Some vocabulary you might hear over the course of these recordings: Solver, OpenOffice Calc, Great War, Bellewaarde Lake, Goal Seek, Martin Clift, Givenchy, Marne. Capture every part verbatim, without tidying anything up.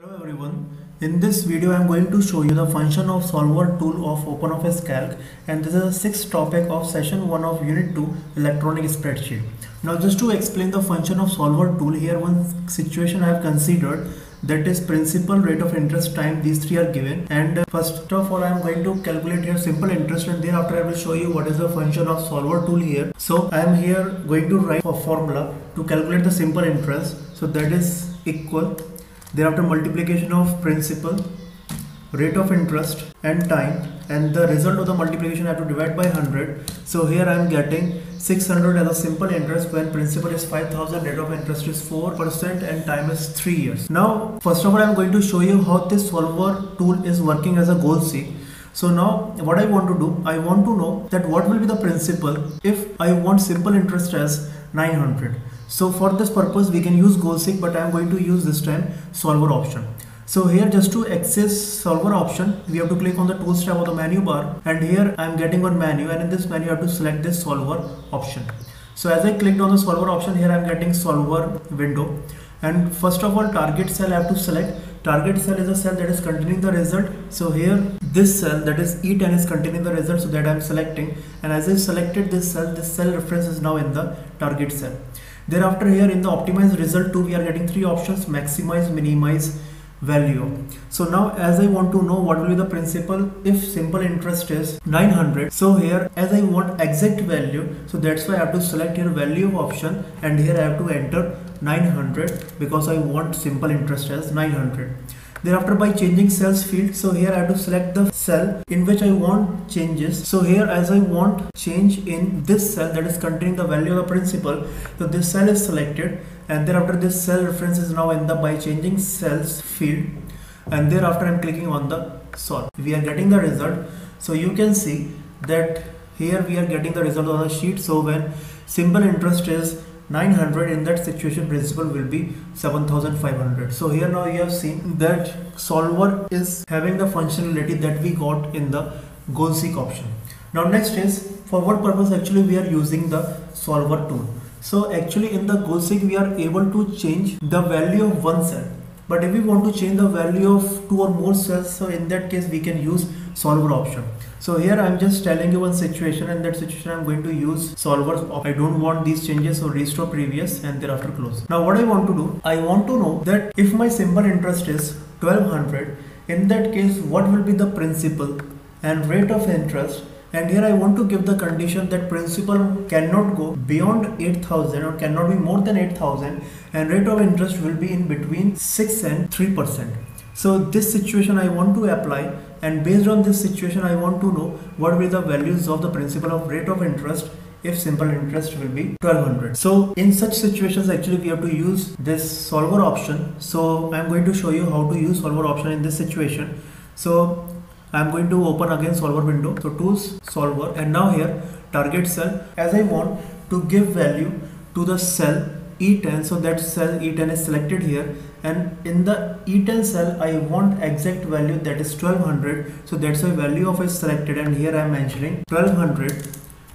Hello everyone, in this video I am going to show you the function of Solver tool of OpenOffice Calc, and this is the sixth topic of session one of unit two, electronic spreadsheet. Now just to explain the function of Solver tool, here one situation I have considered, that is principal, rate of interest, time. These three are given, and first of all I am going to calculate here simple interest, and thereafter I will show you what is the function of Solver tool here. So I am here going to write a formula to calculate the simple interest, so that is equal, thereafter multiplication of principal, rate of interest and time, and the result of the multiplication I have to divide by one hundred. So here I am getting six hundred as a simple interest when principal is five thousand, rate of interest is four percent and time is three years. Now first of all I am going to show you how this Solver tool is working as a goal seek. So now what I want to do, I want to know that what will be the principal if I want simple interest as nine hundred. So for this purpose we can use Goal Seek, but I am going to use this time Solver option. So here just to access Solver option we have to click on the tools tab of the menu bar, and here I am getting one menu, and in this menu I have to select this Solver option. So as I clicked on the Solver option, here I am getting Solver window, and first of all target cell I have to select. Target cell is a cell that is containing the result. So here this cell, that is E ten, is containing the result, so that I am selecting, and as I selected this cell, this cell reference is now in the target cell. Thereafter here in the optimize result two we are getting three options: maximize, minimize, value. So now as I want to know what will be the principal if simple interest is nine hundred, so here as I want exact value, so that's why I have to select here value option, and here I have to enter nine hundred because I want simple interest as nine hundred. Thereafter by changing cells field, so here I have to select the cell in which I want changes. So here as I want change in this cell that is containing the value of the principal, so this cell is selected, and thereafter this cell reference is now in the by changing cells field, and thereafter I am clicking on the solve. We are getting the result, so you can see that here we are getting the result on the sheet. So when simple interest is nine hundred, in that situation principal will be seven thousand five hundred. So here now you have seen that Solver is having the functionality that we got in the Goal Seek option. Now next is for what purpose actually we are using the Solver tool. So actually in the Goal Seek we are able to change the value of one cell, but if we want to change the value of two or more cells, so in that case we can use Solver option. So here I am just telling you one situation, and that situation I am going to use Solver. I don't want these changes, so restore previous and thereafter close. Now what I want to do, I want to know that if my simple interest is twelve hundred, in that case what will be the principal and rate of interest, and here I want to give the condition that principal cannot go beyond eight thousand or cannot be more than eight thousand, and rate of interest will be in between six and three percent. So this situation I want to apply, and based on this situation I want to know what will be the values of the principal of rate of interest if simple interest will be twelve hundred. So in such situations actually we have to use this Solver option. So I am going to show you how to use Solver option in this situation. So I am going to open again Solver window, so tools, Solver, and now here target cell, as I want to give value to the cell E ten, so that cell E ten is selected here, and in the E ten cell I want exact value, that is twelve hundred, so that's why value of is selected, and here I am mentioning twelve hundred,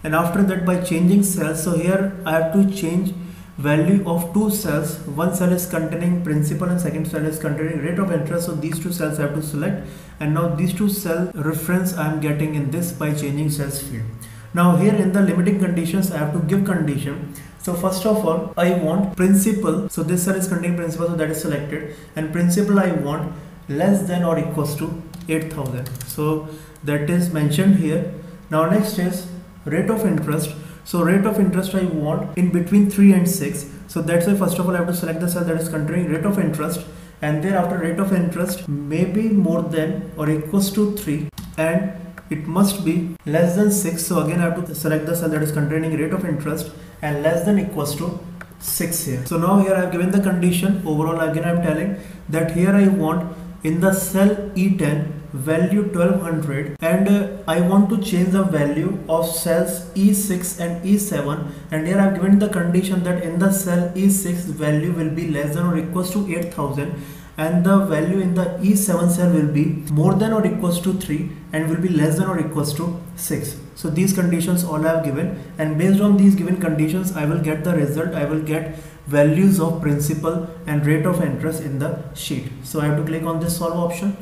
and after that by changing cells, so here I have to change value of two cells. One cell is containing principal and second cell is containing rate of interest, so these two cells I have to select, and now these two cell reference I am getting in this by changing cells field. Now here in the limiting conditions I have to give condition. So first of all I want principal, so this cell is containing principal, so that is selected, and principal I want less than or equals to eight thousand, so that is mentioned here. Now next is rate of interest, so rate of interest I want in between three and six, so that's why first of all I have to select the cell that is containing rate of interest, and thereafter rate of interest may be more than or equals to three and it must be less than six, so again I have to select the cell that is containing rate of interest and less than equals to six here. So now here I have given the condition. Overall again I am telling that here I want in the cell E ten value twelve hundred, and uh, I want to change the value of cells E six and E seven, and here I have given the condition that in the cell E six value will be less than or equals to eight thousand, and the value in the E seven cell will be more than or equals to three and will be less than or equals to six. So these conditions all I have given, and based on these given conditions I will get the result, I will get values of principal and rate of interest in the sheet. So I have to click on this solve option.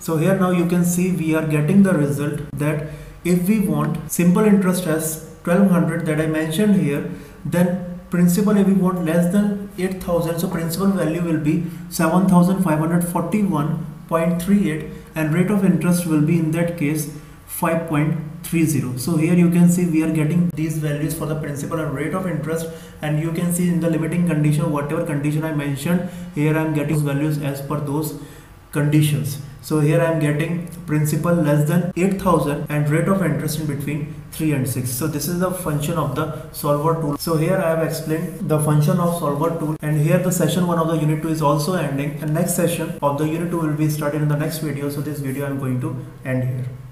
So here now you can see we are getting the result that if we want simple interest as twelve hundred that I mentioned here, then principal if we want less than eight thousand, so principal value will be seven thousand five hundred forty-one point three eight and rate of interest will be in that case five point three zero. So here you can see we are getting these values for the principal and rate of interest, and you can see in the limiting condition, whatever condition I mentioned here, I am getting values as per those conditions. So here I am getting principal less than eight thousand and rate of interest in between three and six. So this is the function of the Solver tool. So here I have explained the function of Solver tool, and here the session one of the unit two is also ending, and next session of the unit two will be started in the next video. So this video I am going to end here.